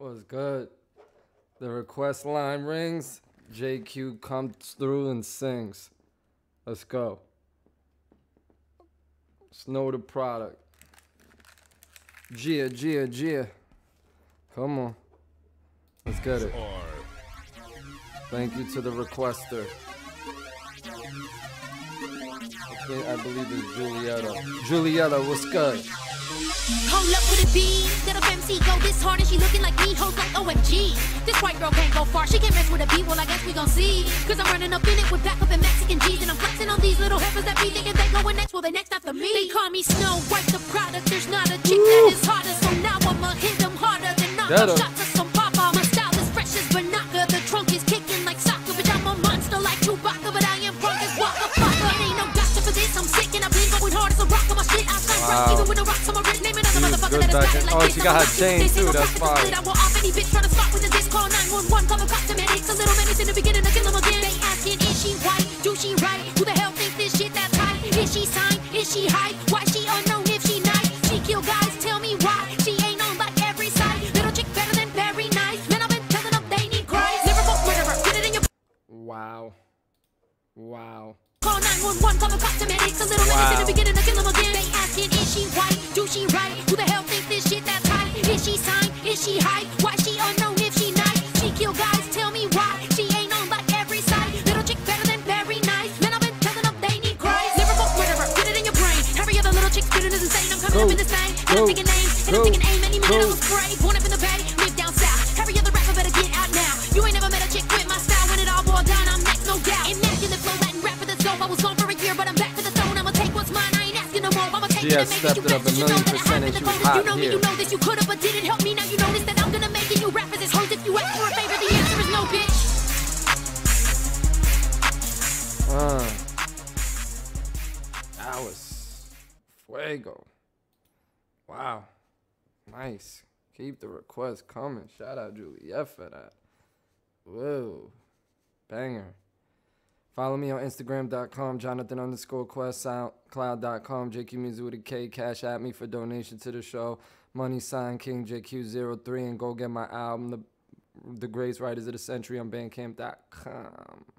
What's good? The request line rings. JQ comes through and sings. Let's go. Snow Tha Product. Gia, Gia, Gia. Come on. Let's get it. Thank you to the requester. I believe it's Julietta. Julietta, what's good? Hold up, could it be that a MC go this hard and she looking like me? Hoes like OMG. This white girl can't go far. She can't mess with a beat. Well, I guess we gon' see. Cause I'm running up in it with back up in Mexican G's. And I'm flexing on these little heifers that be thinking they going next. Well, they next after me. They call me Snow White the Product. There's not a chick that is harder. So now I'ma hit them harder than not. I'm shot for some papa. My style is fresh as Binaca. The trunk is kicking like soccer. But I'm a monster like Chewbacca. But I am drunk as Waka Flocka. It ain't no doctor for this. I'm sick and I've been going hard as a rock on my shit. I strike rock even with a rock. Oh, she got her chain too, that's fine. They asking, is she white? Do she right? Who the hell thinks this shit that's high? Is she signed? Is she high? Why she unknown if she nice? She kill guys, tell me why. She ain't on like every side. Little chick better than very nice. Men I've been telling them they need Christ. Liverpool, whatever, get it in your... Wow. Wow. Call 911, call the cops and medics. A little minutes in the beginning to kill them again. They asking, is she white? Do she right? Who the hell thinks this shit that's high? Is she signed? Is she high? Why she unknown if she nice? She kill guys, tell me why. She ain't on like every side. Little chick better than very nice. Men I've been telling them they need Christ. Liverpool, whatever, get it in your brain. Every other little chick student is insane. I'm coming up in this thing. And I'm taking names. And I'm taking aim. Any minute I'm afraid. Born up in the bay, live down south. Every other rapper better get out now. You ain't never met a chick with my style. When it all boiled down, I'm next, no doubt. Immaculate flow, Latin rap. I was gone for a year, but I'm back to the throne. I'ma take what's mine, I ain't asking no more. I'ma take it and make it you best. You know that I have been the coldest. You know me, you know this. You could've, but didn't help me. Now you notice that I'm gonna make it. You rappers is hoes. If you ask for a favor, the answer is no, bitch. That was fuego. Wow. Nice. Keep the request coming. Shout out Juliet for that. Whoa. Banger. Follow me on Instagram.com, Jonathan_Quest, SoundCloud.com, JQMusic with a K. Cash at me for donation to the show. Money sign King JQ03, and go get my album, The Grace Writers of the Century, on Bandcamp.com.